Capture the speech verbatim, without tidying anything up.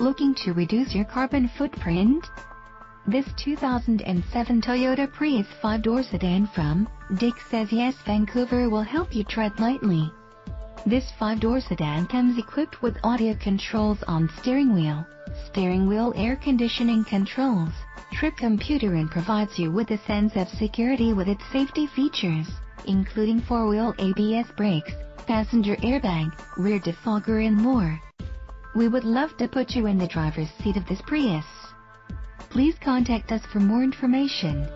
Looking to reduce your carbon footprint? This two thousand seven Toyota Prius five-door sedan from Dick Says Yes Vancouver will help you tread lightly. This five-door sedan comes equipped with audio controls on steering wheel, steering wheel air conditioning controls, trip computer, and provides you with a sense of security with its safety features, including four-wheel A B S brakes, passenger airbag, rear defogger, and more. We would love to put you in the driver's seat of this Prius. Please contact us for more information.